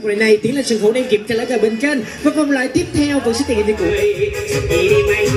Trong buổi này tiến lên sân khấu đang kiểm tra lá cờ bên trên và vòng loại tiếp theo vẫn sẽ tiến đến cùng. Hãy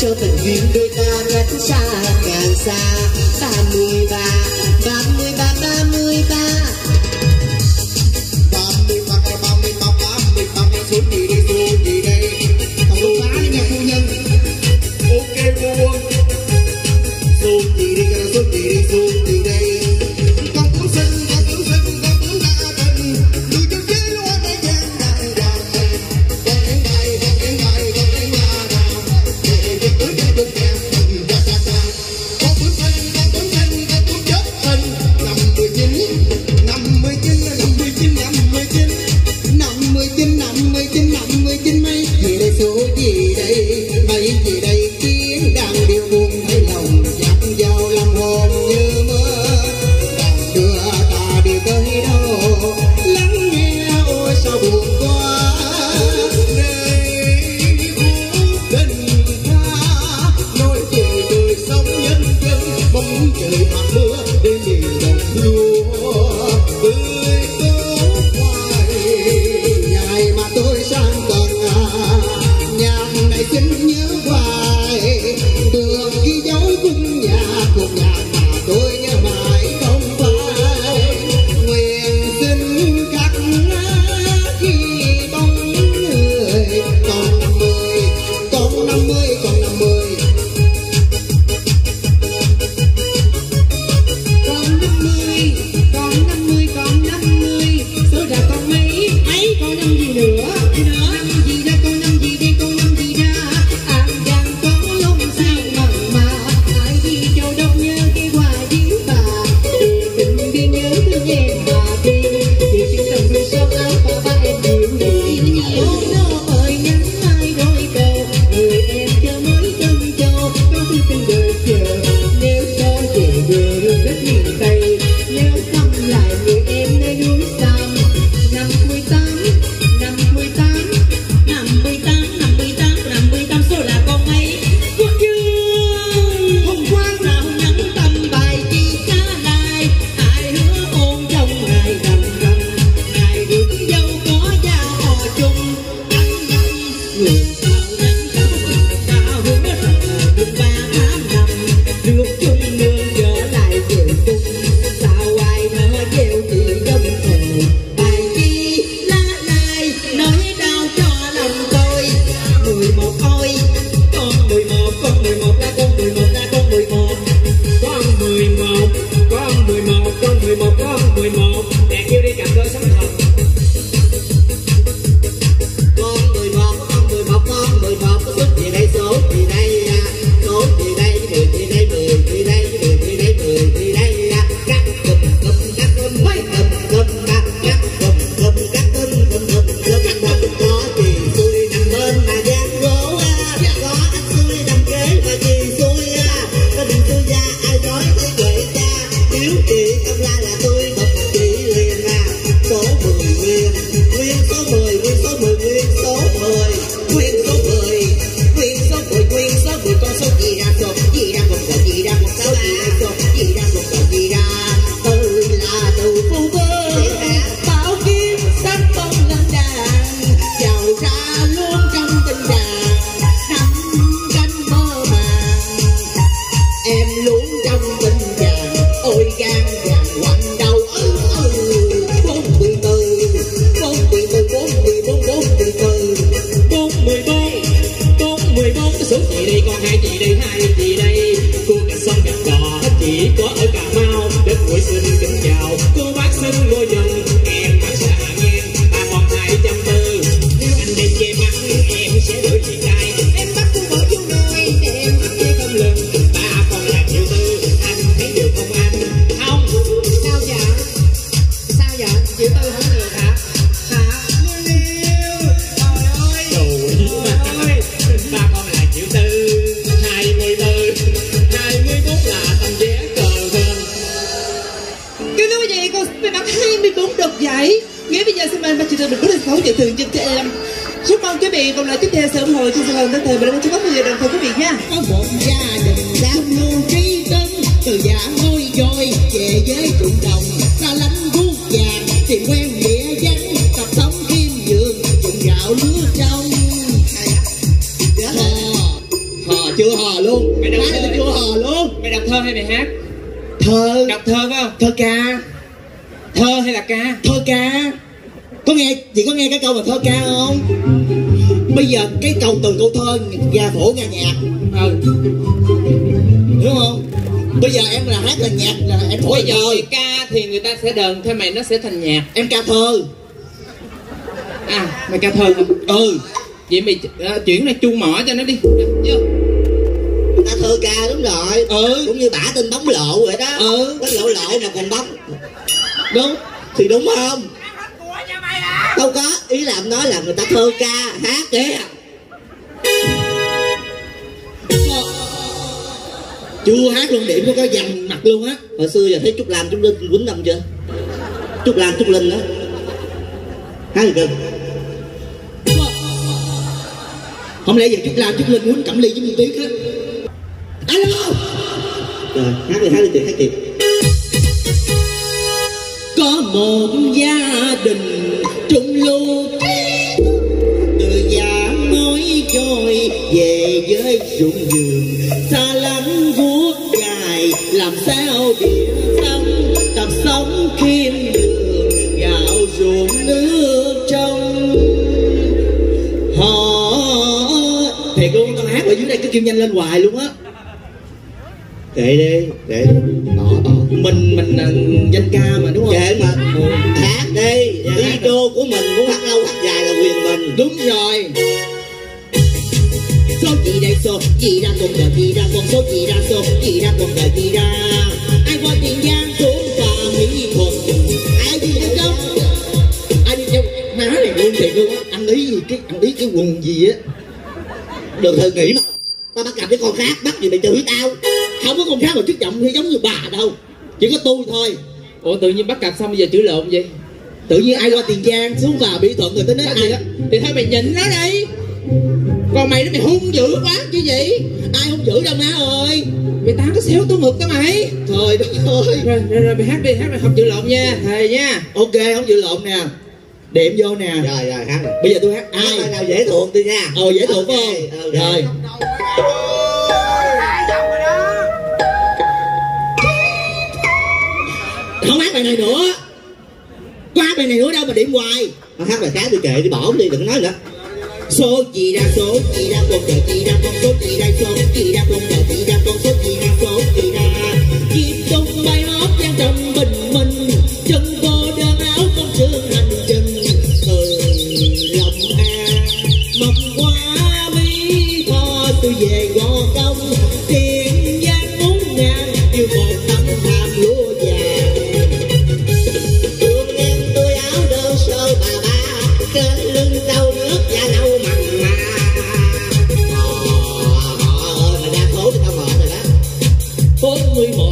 subscribe giải. Ngay bây giờ xin mời ban chỉ đạo mình quyết định 6 giải thưởng cho các em. Chúc mong quý vị cùng lại tiếp theo sự ủng hộ cho sự hồng thời mình đang chúc các quý vị đồng thời quý vị nha. Có một gia đình đang lưu trí tân từ giả ngôi dồi về với cộng đồng ta lánh vuốt vàng tìm quen địa danh tập tấm kim dường cùng gạo lúa trong hò chưa hò luôn mày đọc thơ chưa hò luôn mày đọc thơ hay mày hát thơ đọc thơ phải không thơ ca thơ hay là ca thơ ca có nghe chị có nghe cái câu mà thơ ca không bây giờ cái câu từng câu thơ gà phổ gà nhạc đúng không bây giờ em là hát là nhạc là em phổ rồi ca thì người ta sẽ đờn theo mày nó sẽ thành nhạc em ca thơ à mày ca thơ không ừ vậy mày chuyển này chuông mỏ cho nó đi chưa ta thơ ca đúng rồi ừ cũng như bả tên bóng lộ vậy đó ừ bóng lộ lộ mà còn bóng đúng thì đúng không đâu có ý làm nói là người ta thơ ca hát kìa chưa hát luôn điểm có dằn mặt luôn á hồi xưa giờ thấy Trúc Lam Trúc Linh quýnh năm chưa Trúc Lam Trúc Linh đó hát gì cơ không lẽ giờ Trúc Lam Trúc Linh quýnh Cẩm Ly với Minh Tuyết hết alo rồi hát đi hát kìa có một gia đình trung lưu từ già mối trôi về với ruộng vườn xa lắng vuốt dài làm sao biển sông tập sóng khiêm đường gạo ruộng nước trong họ thiệt luôn tao hát ở dưới đây cứ kêu nhanh lên hoài luôn á kệ đi để mình danh ca mà đúng không kệ mà hát đi đi đô của mình muốn hát lâu hát dài là quyền mình đúng rồi số chị ra cùng đời chị ra con số chị ra cùng đời chị ra ai qua Tiền Giang xuống và Mỹ Yên một ai đi đâu đâu ai đi đâu má này luôn thiệt luôn á ăn ý cái quần gì á đừng thử nghĩ mà tao bắt gặp cái con khác bắt gì mày chửi tao không có con khác mà trước giọng thì giống như bà đâu chỉ có tôi thôi ủa tự nhiên bắt cặp xong bây giờ chửi lộn vậy tự nhiên ai qua Tiền Giang xuống vào Mỹ Thuận rồi tới nói ai đó thì thôi mày nhịn nó đi còn mày nó mày hung dữ quá chứ gì ai hung dữ đâu má ơi mày tao có xéo tôi mực đó mày trời đất ơi rồi mày hát đi hát mày không chửi lộn nha thề nha ok không chửi lộn nè điểm vô nè rồi hát rồi. Bây giờ tôi hát ai nào dễ thuộc tôi nha ồ dễ thuộc okay. Không okay. Rồi không hát bài này nữa qua bài này nữa đâu mà điểm hoài không hát bài cá tôi kệ đi bỏ đi đừng nói nữa số chị ra con trời chị ra con trời chị ra con số chị ra chim tung bay hót vang trong bình minh chân cô đơn áo con sương hành trình từ lòng Hà mộng qua Mỹ Tho tôi về Gò Công Tiền Giang muốn ngàn yêu một tấm tham lúa già thương em tôi áo đơn sơ bà ba trên lưng tàu nước da nâu mặn mà họ mà đa số thì tao họ rồi đó 41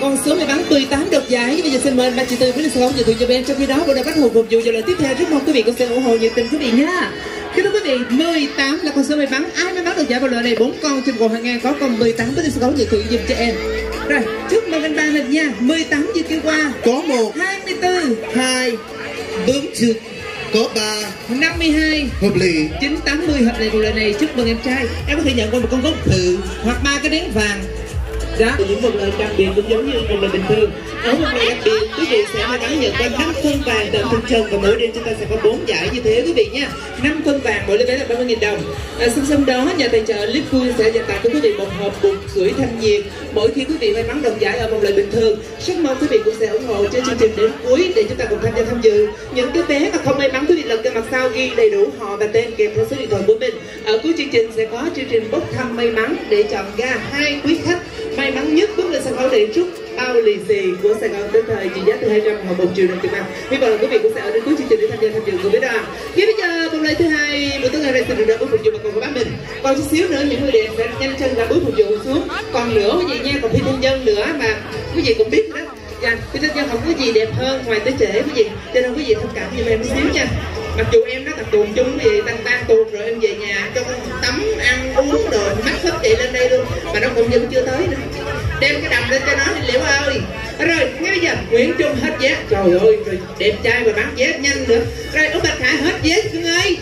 con số 18 đoạt giải. Bây giờ xin mời ban chỉ tư quyết định giải cho bên. Trong khi đó bộ đội bắt hồ phục vụ vào lời tiếp theo. Rất mong quý vị cũng sẽ ủng hộ nhiệt tình quý vị nha. Kính thưa quý vị, 18 là con số 10 bắn. Ai may mắn được giải vào lời này 4 con trên gồm hàng ngang có con 18 quyết định sẽ giải thưởng dùm cho em. Rồi, chúc mừng anh ba mình nha. 18 như kia qua. Có 1 24 2 đúng trực. Có 3 52 hợp lý 980 hợp lệ vào lời này. Chúc mừng em trai. Em có thể nhận qua một con gốc thự hoặc ba cái nén vàng. Đó, những phần lời đặc biệt cũng giống như một lần bình thường. Ở một ngày đặc biệt, quý vị sẽ may mắn nhận ra 5 phân vàng tận thân trần, và mỗi đêm chúng ta sẽ có 4 giải như thế quý vị nhé. 5 phân vàng mỗi lễ vé là 30.000 đồng. Song song đó, nhà tài trợ Lipcool sẽ dành tặng cho quý vị một hộp bột sủi thanh nhiệt mỗi khi quý vị may mắn đồng giải ở một lời bình thường. Rất mong quý vị cũng sẽ ủng hộ cho chương trình đến cuối để chúng ta cùng tham dự. Những cái vé mà không may mắn quý vị lần ra mặt sau ghi đầy đủ họ và tên kèm theo số điện thoại của mình. Ở cuối chương trình sẽ có chương trình bốc thăm may mắn để chọn ra 2 quý khách may mắn nhất bước lên sân khấu để trút bao lì xì của Sài Gòn Tinh Thời trị giá từ 200 hoặc 1 triệu đồng tiền mặt. Hy vọng là quý vị cũng sẽ ở đến cuối chương trình để tham dự cùng với đoàn. Ngay bây giờ vòng lời thứ 2 buổi tối ngày này sẽ được đỡ bước phục vụ mà còn của bác mình. Còn chút xíu nữa những người đẹp sẽ nhanh chân ra bước phục vụ xuống. Còn nữa quý vị nha, còn thi thiên nhân nữa mà quý vị cũng biết đó. Dạ, thi thiên nhân không có gì đẹp hơn ngoài tới trễ quý vị. Cho nên quý vị thông cảm giùm em một xíu nha. Mặc dù em nó tập tuồng chung thì tan tuồng rồi em về nhà cho con tắm ăn uống rồi mắt sắp chạy lên đây luôn mà nó cũng vẫn chưa tới nữa. Đem cái đầm lên cho nó đi Liễu ơi. Rồi ngay bây giờ Nguyễn Trung hết vé, trời ơi rồi đẹp trai và bán vé nhanh nữa. Rồi ông Bạc Hà hết vé cưng ơi,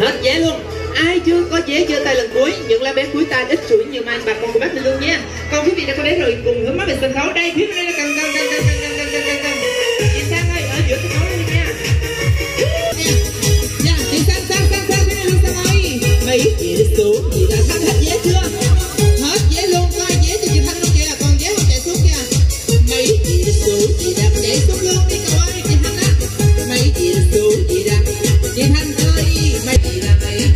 hết vé luôn. Ai chưa có vé chơi tay lần cuối, những lá bé cuối ta ít rủi nhiều mai bà con của bác mình luôn nha. Còn quý vị đã có đến rồi cùng hướng mắt về sân khấu đây, phía bên đây là cần. Chị Sang ơi ở giữa sân khấu đây nha. Dạ chị Sang thế này luôn Sang ơi. Mấy chị xuống chị đã sắp hết vé chưa? Hết vé luôn, có ai vé cho chị Thanh luôn kìa, còn vé không chạy xuống kìa. Mấy chị xuống chị đã chạy xuống luôn đi cậu ơi chị Thanh á. Mấy chị xuống chị đã chị Thanh ơi mấy chị đã yêu em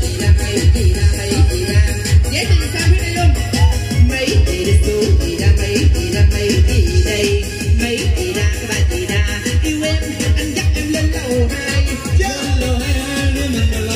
anh dắt em lên lầu 2 lên lầu 2 đưa mình